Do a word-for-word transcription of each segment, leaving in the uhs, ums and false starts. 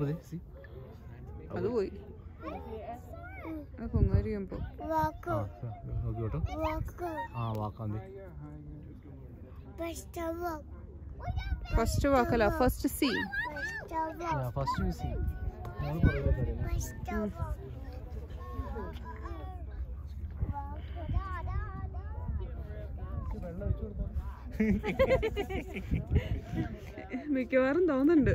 Puede, sí. Aduh. Aku ngeri empo. Walker. Lagi apa? Walker. Ah, walker ni. First walk. First walk lah. First C. Yeah, first C. First walk. മിക്കവാറും തോന്നുന്നുണ്ട്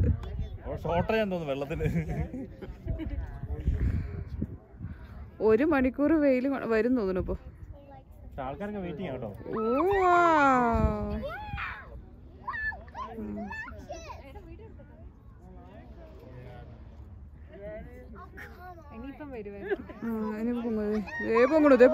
ഒരു മണിക്കൂർ വെയിൽ വരും തോന്നുന്നു. ഇപ്പൊ ഇനിയിപ്പം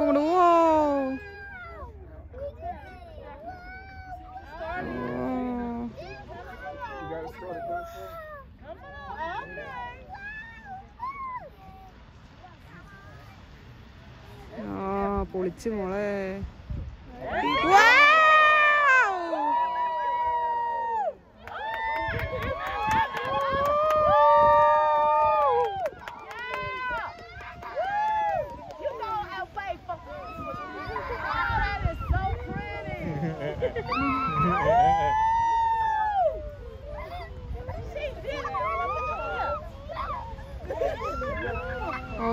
ഓ പൊളിച്ചു മോളെ.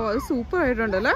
അത് സൂപ്പർ ആയിട്ടുണ്ടല്ലേ.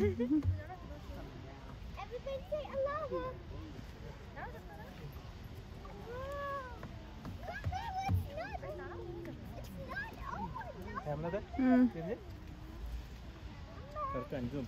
Everybody say aloha. Wow. It's not over.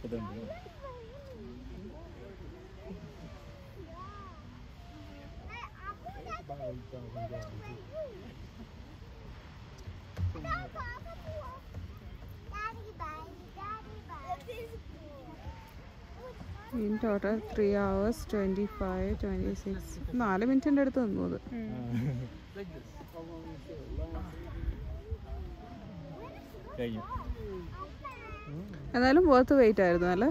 In total three hours twenty-five twenty-six നാല് മിനിറ്റിന്റെ അടുത്ത് നിന്നത്. എന്നാലും വർത്ത് വെയിറ്റ് ആയിരുന്നു അല്ലേ.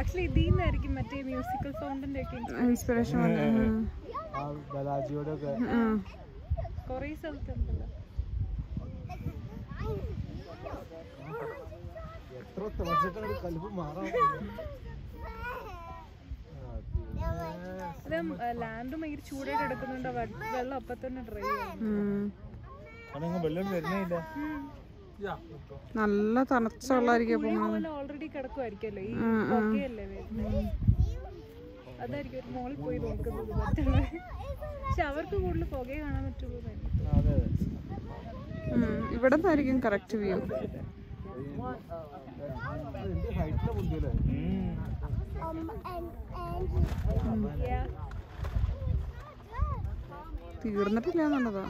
ആക്ച്വലി ഇതിനായിരിക്കും മറ്റേ മ്യൂസിക്കൽ സൗണ്ടിന്റെ ഒക്കെ ഇൻസ്പിറേഷൻ വന്നത്. ആ ബലാജിയോടെ ഒക്കെ കുറേ സ്ഥലത്ത് ഉണ്ടല്ലോ. എത്ര തവണ കൽബ് മാറാൻ ലാൻഡ് ഭയങ്കര ചൂടായിട്ട് എടുക്കുന്നുണ്ട്. വെള്ളം അപ്പൊ തന്നെ ഡ്രൈ നല്ല തണച്ചുള്ള ഓൾറെഡി കിടക്കുമായിരിക്കല്ലോ ഈ ഒക്കെയല്ലേ വരുന്നത്. അതായിരിക്കും ഒരു മോളിൽ പോയി നോക്കുന്നത് പറ്റുള്ളൂ. പക്ഷെ അവർക്ക് കൂടുതൽ പുകയെ കാണാൻ പറ്റുള്ളൂ. ഇവിടെ നിന്നായിരിക്കും കറക്റ്റ് വ്യൂ. തീർന്നിട്ടില്ല എന്നുള്ളതാ.